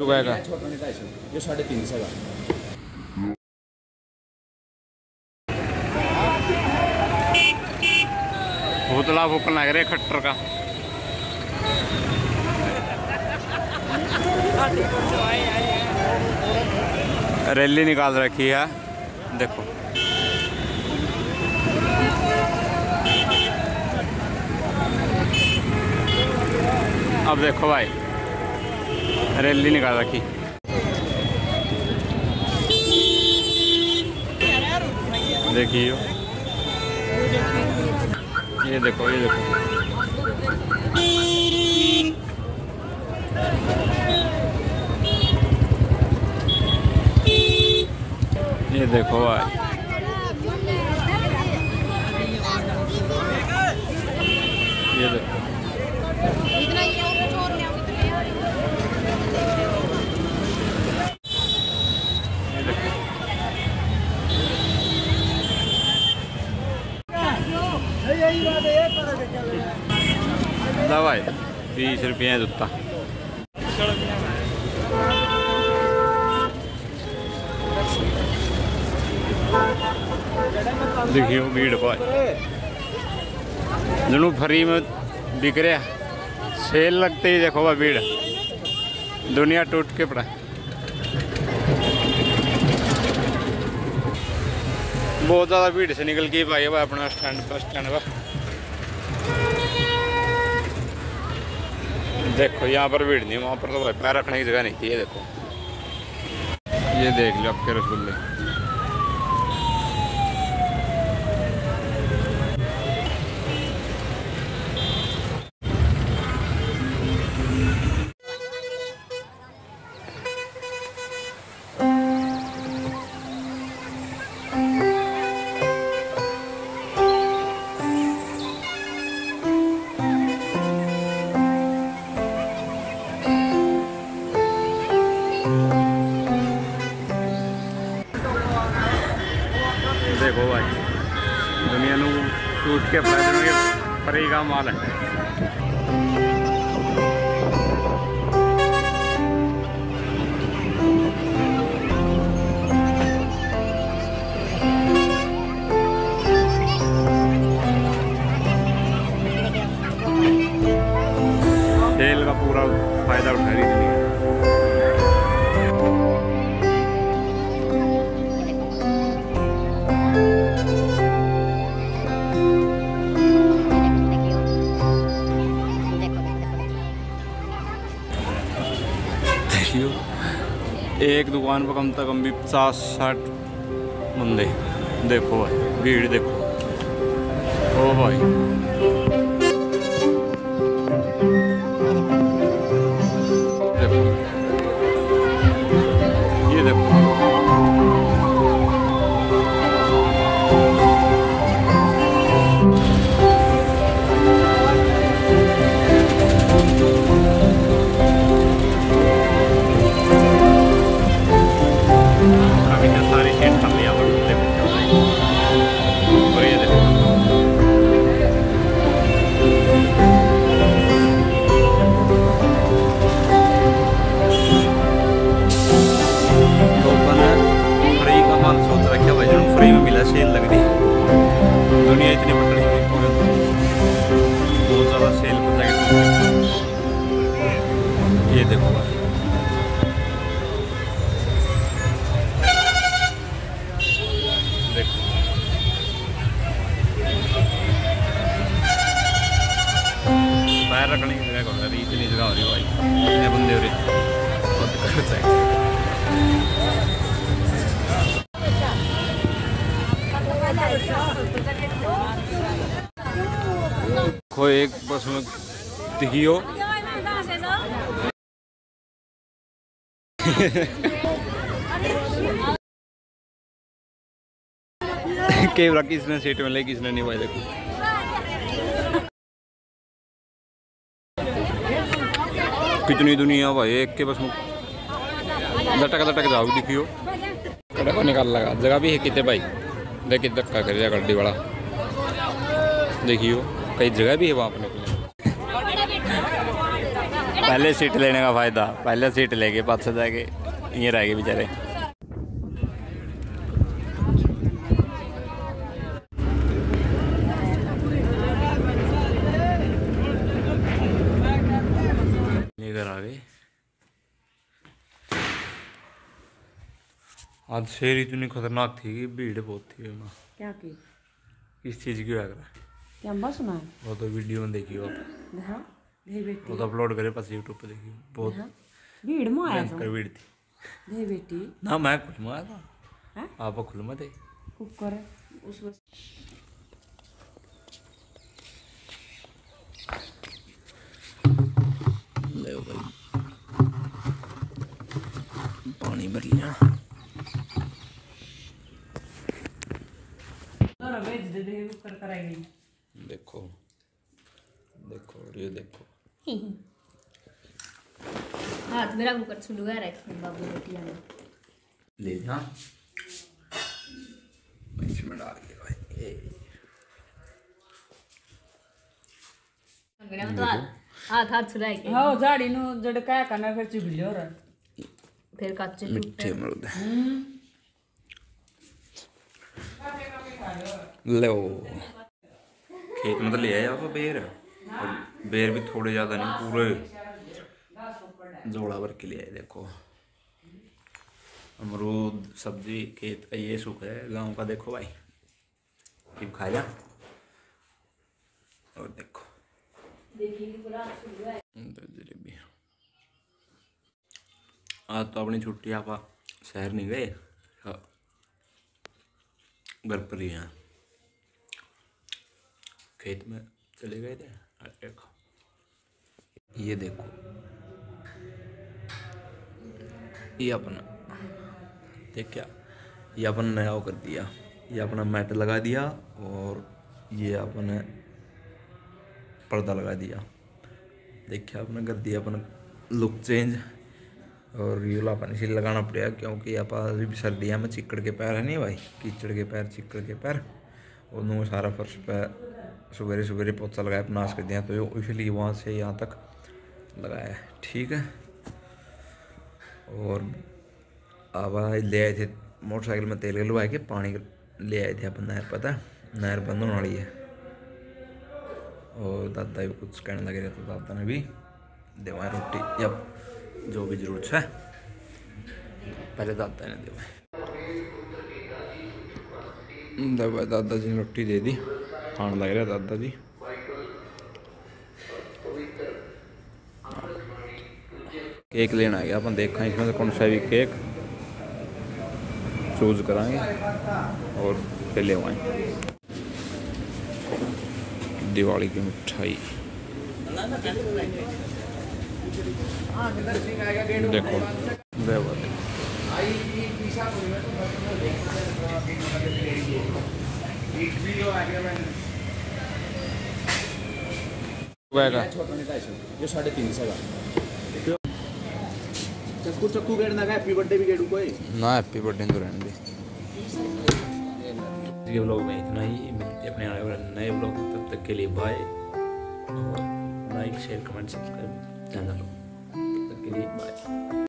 जो गएगा छोटा नेता है ये 350 का। भूतला भूकन लग रहे खट्टर का। रैली निकाल रखी है देखो। अब देखो भाई रैली निकाल रखी। देखिए ये देखो, ये देखो ये देखो भाई। ये देखो भाई 20 रुपये जुत्ता। देखियो भीड़ भाई जनू फ्री में बिक रहा, सेल लगते ही देखो भाई भीड़, दुनिया टूट के पड़ा। बहुत ज़्यादा भीड़ से निकल के भाई भाई अपना स्टैंड पर देखो, यहाँ पर भीड़ नहीं, वहाँ पर तो भाई पैर रखने की जगह नहीं थी। ये देखो, ये देख लो आपके रसगुल्ले। देखो भाई दुनिया नू टूट के परे का माल है। सेल का पूरा फायदा उठा रही है। एक दुकान पर कम से कम भी 50-60 बंदे। देखो भाई भीड़ देखो। ओ भाई देखो, ये देखो रखने की जगह हो रही, इतनी जगह हो रही भाई, इतने बंदे हो रहे देखो। एक बस में दिखियो केवरा किसने सीट में ले किसने नहीं भाई। देखो कितनी दुनिया भाई, एक के बस लटक जाओ। दिखियो कड़ा को निकाल लगा जगह भी है कितने भाई, देख धक्का कर दिया गड्डी वाला। देखियो कई जगह भी है वहाँ अपने पहले सीट लेने का फ़ायदा, पहले सीट लेके पास जाके ये रह गए बेचारे। घर आ गए। आज शेर इतनी खतरनाक थी कि भीड़ बहुत थी। क्या की इस चीज की है क्या बस सुना है वो तो वीडियो में देखी हो आप, वो तो अपलोड करे पास यूट्यूब पे देखी। बहुत भीड़ में आया था, भीड़ थी। दे बेटी ना मैं कुछ में आया था, आप खुल में थे कुकर उस बस। ले भाई पानी भर लिया। देखो देखो ये देखो हाथ मेरा कुकर छुड़वा रखे बाबू बेटिया ने ले जा इसमें डाल के भाई। मेरा तो हाथ छुड़ाए के हां झाड़ी नु जड़का करना फिर चुभिलो र फिर कच्चे मिठे मरद। ले खेत में तो ले आया वो बेर, और बेर भी थोड़े ज्यादा नहीं, पूरे जोड़ा भर के ले आए। देखो अमरूद सब्जी खेत का, ये सुख है गांव का। देखो भाई फिर खा जा। और देखो आज तो अपनी छुट्टी, आप शहर नहीं गए, घर पर ही हैं, खेत में चले गए थे। देखो ये देखो ये अपना देख क्या, ये अपन नया वो कर दिया, ये अपना मैट लगा दिया और ये अपने पर्दा लगा दिया। देखिए आपने कर दिया अपन लुक चेंज। और ये लापन इसी लगाना पड़ेगा क्योंकि आप सर्दियाँ में चिकड़ के पैर है नहीं भाई, कीचड़ के पैर, चिकड़ के पैर, उन्होंने सारा फर्श पर सवेरे सवेरे पोछा लगाया अपना कर दिया, तो इसलिए वहाँ से यहाँ तक लगाया है। ठीक है। और अब ले आए थे मोटरसाइकिल में तेल गलवा के, पानी ले आए थे अपन नहर, पता नहर बंद होने वाली है। और दादा भी कुछ कहने लगे तो दादा ने भी देवा रोटी जब जो भी जरूरत है पहले दादा ने देवा। दादा जी ने रोटी दे दी, खाने लग रहा दादा जी। केक लेना है अपन, देखा इसमें से कौन सा भी केक चूज कराएंगे और फिर ले आएंगे। दिवाली की मिठाई देखो, ये 350 का चक्कू चक्कू गेट ना, हैप्पी बर्थडे भी गेटू कोई ना, हैप्पी बर्थडे तो रहने दे। ये व्लॉग में इतना ही, मिलते अपने नए व्लॉग में, तब तक के लिए bye. Like share comment subscribe channel तक के लिए बाय।